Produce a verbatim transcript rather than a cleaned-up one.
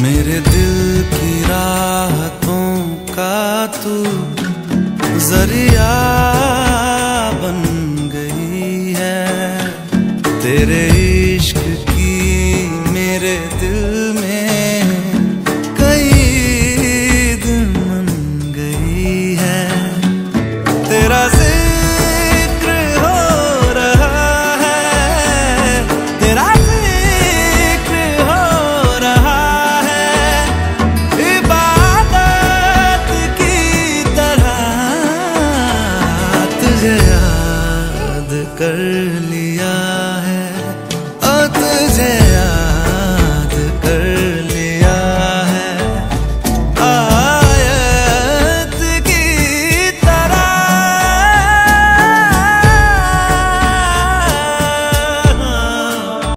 मेरे दिल की राहतों का तू जरिया बन गई है। तेरे इश्क की मेरे दिल में कई दिन मन गई है। तेरा जिक्र हो रहा है, तेरा जिक्र हो रहा है, इबादत की तरह तुझे याद कर